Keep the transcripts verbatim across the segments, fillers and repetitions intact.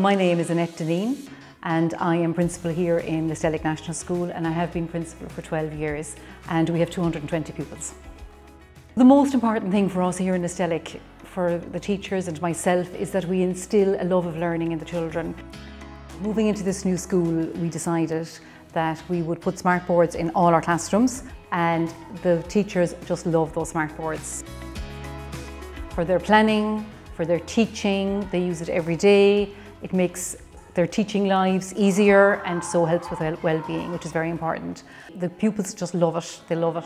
My name is Annette Deneen and I am principal here in Listellick National School, and I have been principal for twelve years, and we have two hundred and twenty pupils. The most important thing for us here in Listellick, for the teachers and myself, is that we instill a love of learning in the children. Moving into this new school, we decided that we would put smart boards in all our classrooms, and the teachers just love those smart boards. For their planning, for their teaching, they use it every day. It makes their teaching lives easier and so helps with well-being, which is very important. The pupils just love it, they love it.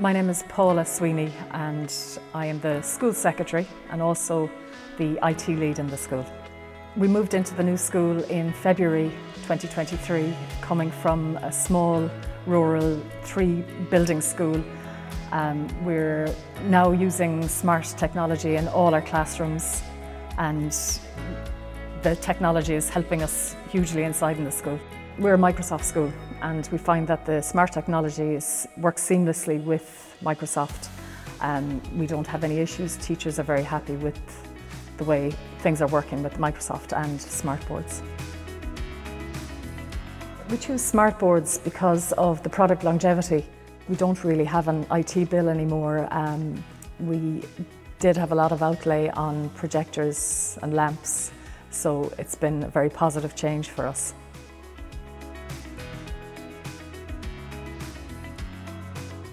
My name is Paula Sweeney and I am the school secretary and also the I T lead in the school. We moved into the new school in February twenty twenty-three, coming from a small rural three building school. Um, we're now using smart technology in all our classrooms, and the technology is helping us hugely inside in the school. We're a Microsoft school, and we find that the smart technology is, works seamlessly with Microsoft. Um, we don't have any issues. Teachers are very happy with the way things are working with Microsoft and smart boards. We choose smart boards because of the product longevity. We don't really have an I T bill anymore. Um, we did have a lot of outlay on projectors and lamps, so it's been a very positive change for us.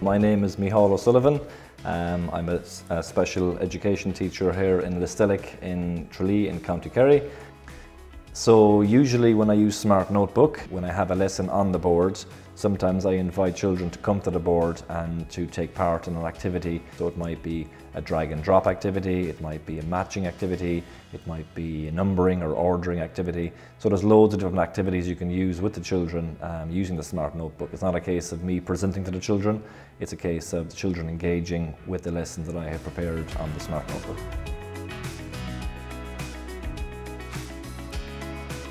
My name is Michal O'Sullivan. Um, I'm a, a special education teacher here in Listellick in Tralee in County Kerry. So usually when I use Smart Notebook, when I have a lesson on the board, sometimes I invite children to come to the board and to take part in an activity. So it might be a drag and drop activity, it might be a matching activity, it might be a numbering or ordering activity. So there's loads of different activities you can use with the children um, using the Smart Notebook. It's not a case of me presenting to the children, it's a case of the children engaging with the lessons that I have prepared on the Smart Notebook.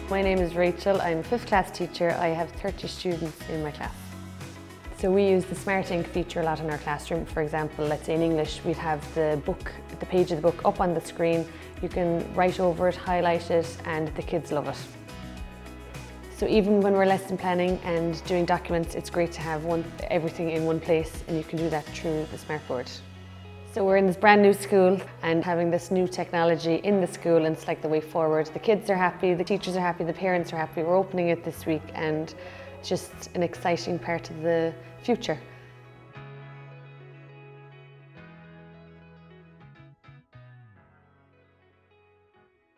My name is Rachel, I'm a fifth class teacher. I have thirty students in my class. So we use the Smart Ink feature a lot in our classroom. For example, let's say in English, we'd have the book, the page of the book up on the screen. You can write over it, highlight it, and the kids love it. So even when we're lesson planning and doing documents, it's great to have one, everything in one place, and you can do that through the SmartBoard. So we're in this brand new school and having this new technology in the school, and it's like the way forward. The kids are happy, the teachers are happy, the parents are happy. We're opening it this week, and it's just an exciting part of the future.